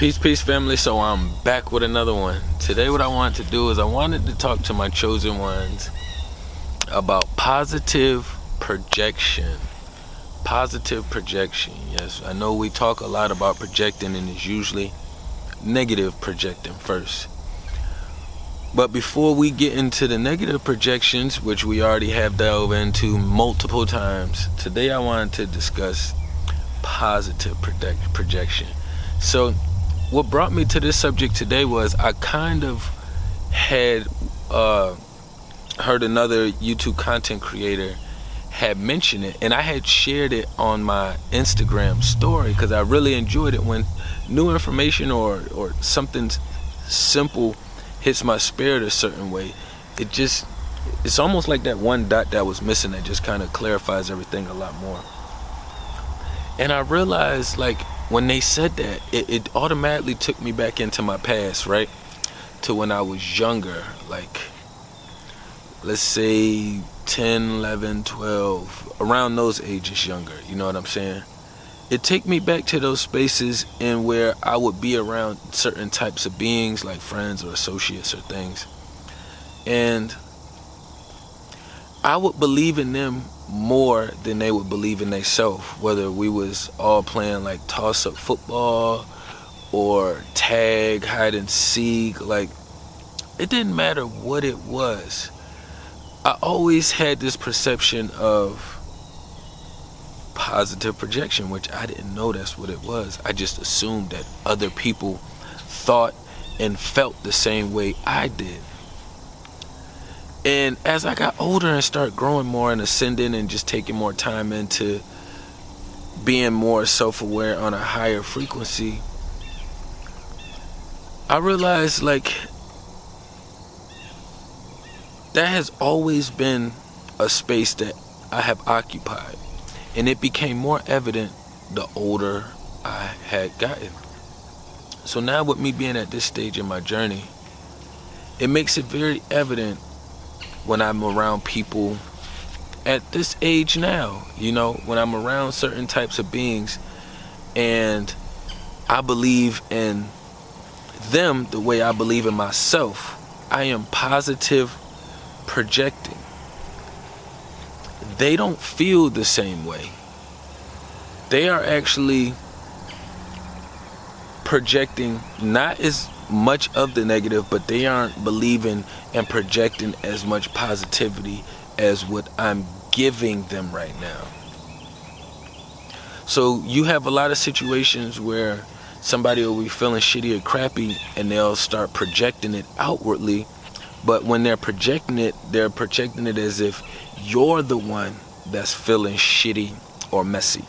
Peace family. So I'm back with another one. Today what I wanted to do is I wanted to talk to my chosen ones about positive projection. Positive projection. Yes, I know we talk a lot about projecting and it's usually negative projecting first. But before we get into the negative projections, which we already have delved into multiple times, today I wanted to discuss positive projection. So what brought me to this subject today was I kind of had heard another YouTube content creator had mentioned it, and I had shared it on my Instagram story because I really enjoyed it when new information or something simple hits my spirit a certain way. It's almost like that one dot that was missing that just kind of clarifies everything a lot more. And I realized, like, when they said that, it automatically took me back into my past, right? To when I was younger, like, let's say 10, 11, 12, around those ages younger, you know what I'm saying? It take me back to those spaces in where I would be around certain types of beings, like friends or associates or things. And I would believe in them more than they would believe in themselves, whether we was all playing like toss-up football or tag, hide and seek. Like, it didn't matter what it was. I always had this perception of positive projection, which I didn't know that's what it was. I just assumed that other people thought and felt the same way I did. And as I got older and started growing more and ascending and just taking more time into being more self-aware on a higher frequency, I realized, like, that has always been a space that I have occupied. And it became more evident the older I had gotten. So now with me being at this stage in my journey, it makes it very evident when I'm around people at this age now, you know, when I'm around certain types of beings and I believe in them the way I believe in myself, I am positive projecting. They don't feel the same way. They are actually projecting not as much of the negative, but they aren't believing and projecting as much positivity as what I'm giving them right now. So you have a lot of situations where somebody will be feeling shitty or crappy and they'll start projecting it outwardly, but when they're projecting it as if you're the one that's feeling shitty or messy.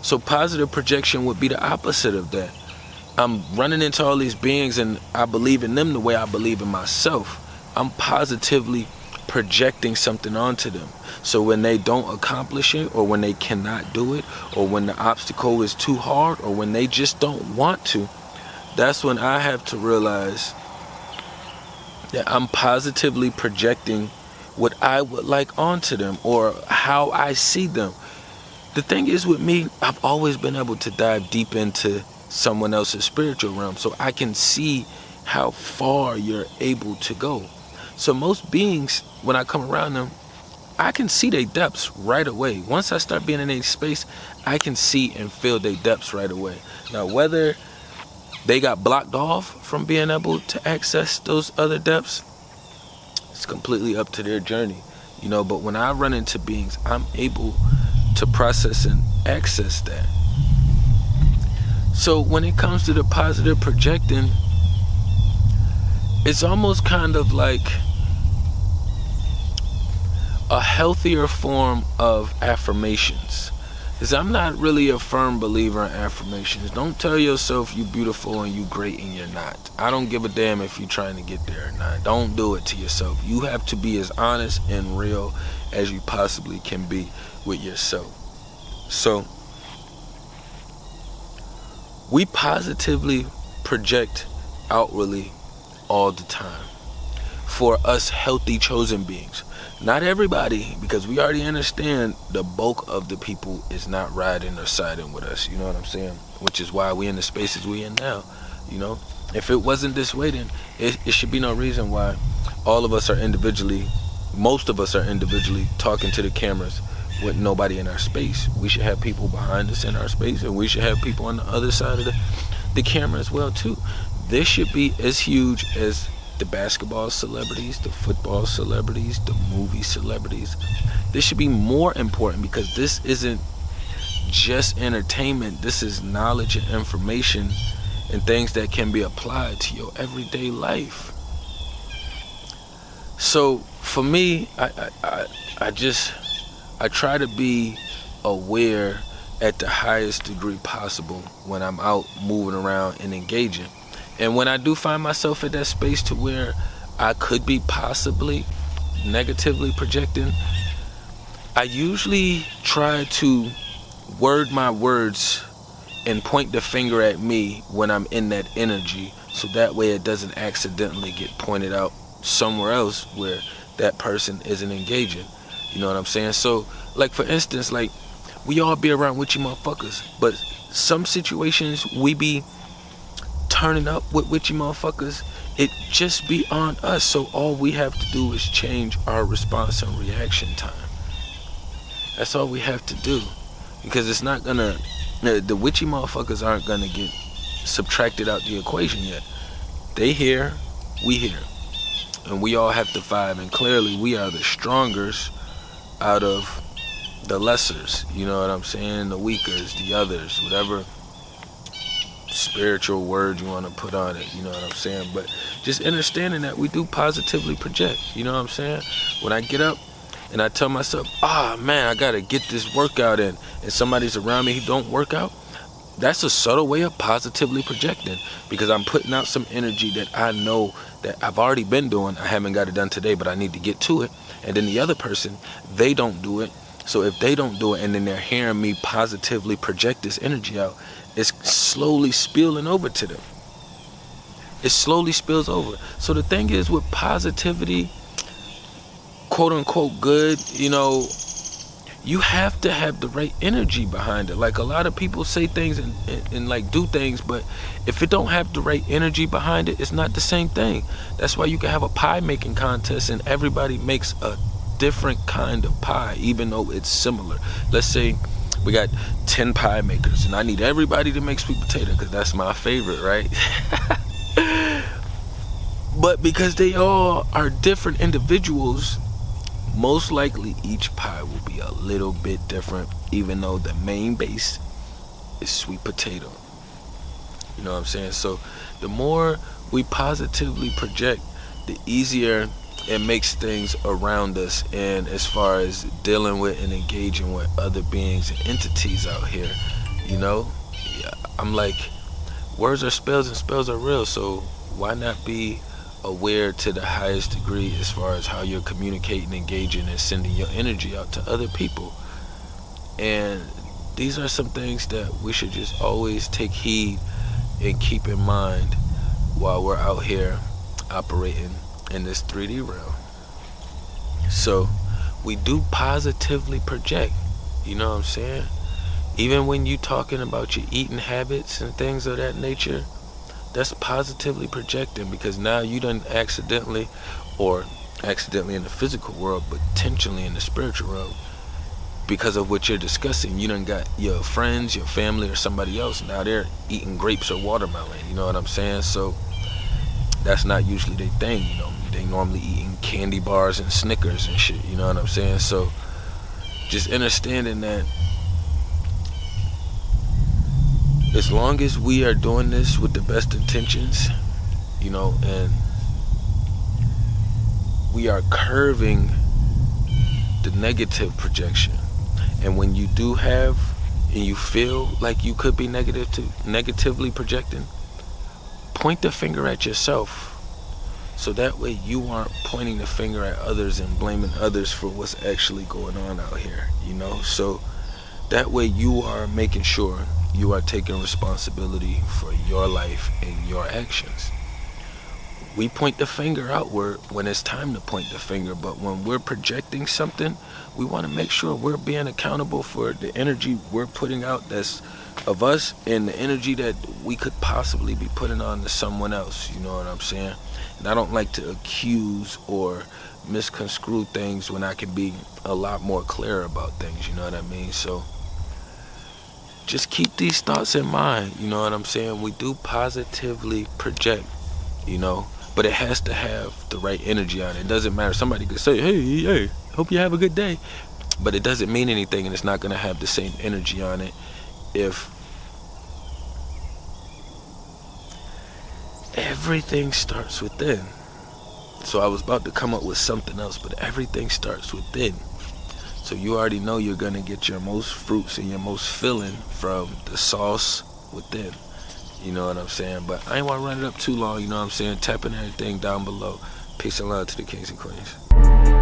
So positive projection would be the opposite of that. I'm running into all these beings and I believe in them the way I believe in myself. I'm positively projecting something onto them. So when they don't accomplish it, or when they cannot do it, or when the obstacle is too hard, or when they just don't want to, that's when I have to realize that I'm positively projecting what I would like onto them or how I see them. The thing is with me, I've always been able to dive deep into someone else's spiritual realm, so I can see how far you're able to go. So most beings, when I come around them, I can see their depths right away. Once I start being in a space, I can see and feel their depths right away. Now, whether they got blocked off from being able to access those other depths, it's completely up to their journey, you know. But when I run into beings, I'm able to process and access that. So when it comes to the positive projecting, it's almost kind of like a healthier form of affirmations. Because I'm not really a firm believer in affirmations. Don't tell yourself you're beautiful and you're great and you're not. I don't give a damn if you're trying to get there or not. Don't do it to yourself. You have to be as honest and real as you possibly can be with yourself. So we positively project outwardly all the time for us healthy chosen beings. Not everybody, because we already understand the bulk of the people is not riding or siding with us, you know what I'm saying? Which is why we in the spaces we in now, you know? If it wasn't this way, then it should be no reason why all of us are individually, most of us are individually talking to the cameras with nobody in our space. We should have people behind us in our space, and we should have people on the other side of the camera as well, too. This should be as huge as the basketball celebrities, the football celebrities, the movie celebrities. This should be more important, because this isn't just entertainment. This is knowledge and information and things that can be applied to your everyday life. So for me, I try to be aware at the highest degree possible when I'm out moving around and engaging. And when I do find myself in that space to where I could be possibly negatively projecting, I usually try to word my words and point the finger at me when I'm in that energy, so that way it doesn't accidentally get pointed out somewhere else where that person isn't engaging. You know what I'm saying? So, like, for instance, like, we all be around with you motherfuckers, but some situations we be turning up with you motherfuckers, it just be on us. So all we have to do is change our response and reaction time. That's all we have to do, because it's not gonna, the witchy motherfuckers aren't gonna get subtracted out the equation yet. They here, we here, and we all have to vibe, and clearly we are the strongest out of the lessers, you know what I'm saying, the weakers, the others, whatever spiritual word you want to put on it, you know what I'm saying? But just understanding that we do positively project, you know what I'm saying? When I get up and I tell myself, ah, man, I gotta get this workout in, and somebody's around me who don't work out, that's a subtle way of positively projecting, because I'm putting out some energy that I know that I've already been doing, I haven't got it done today, but I need to get to it. And then the other person, they don't do it, so if they don't do it and then they're hearing me positively project this energy out, it's slowly spilling over to them. It slowly spills over. So the thing is with positivity, quote unquote good, you know, you have to have the right energy behind it. Like, a lot of people say things and like do things, but if it don't have the right energy behind it, it's not the same thing. That's why you can have a pie making contest and everybody makes a different kind of pie, even though it's similar. Let's say we got 10 pie makers, and I need everybody to make sweet potato because that's my favorite, right? But because they all are different individuals, most likely each pie will be a little bit different, even though the main base is sweet potato. You know what I'm saying? So the more we positively project, the easier it makes things around us, and as far as dealing with and engaging with other beings and entities out here, you know, I'm like, words are spells and spells are real, so why not be aware to the highest degree as far as how you're communicating, engaging, and sending your energy out to other people? And these are some things that we should just always take heed and keep in mind while we're out here operating in this 3D realm. So we do positively project, you know what I'm saying? Even when you talking about your eating habits and things of that nature, that's positively projecting, because now you done accidentally, or accidentally in the physical world, but potentially in the spiritual world, because of what you're discussing, you done got your friends, your family, or somebody else, now they're eating grapes or watermelon, you know what I'm saying? So that's not usually their thing, you know. They normally eating candy bars and Snickers and shit, you know what I'm saying? So just understanding that as long as we are doing this with the best intentions, you know, and we are curving the negative projection, and when you do have and you feel like you could be negatively projecting, point the finger at yourself. So that way you aren't pointing the finger at others and blaming others for what's actually going on out here, you know? So that way you are making sure you are taking responsibility for your life and your actions. We point the finger outward when it's time to point the finger, but when we're projecting something, we want to make sure we're being accountable for the energy we're putting out that's of us and the energy that we could possibly be putting on to someone else, you know what I'm saying? And I don't like to accuse or misconstrue things when I can be a lot more clear about things, you know what I mean? So just keep these thoughts in mind, you know what I'm saying? We do positively project, you know, but it has to have the right energy on it. It doesn't matter. Somebody could say, hey, hope you have a good day, but it doesn't mean anything, and it's not going to have the same energy on it if everything starts within. So I was about to come up with something else, but everything starts within. So you already know you're going to get your most fruits and your most filling from the sauce within. You know what I'm saying? But I ain't want to run it up too long, you know what I'm saying? Tapping everything down below. Peace and love to the kings and queens.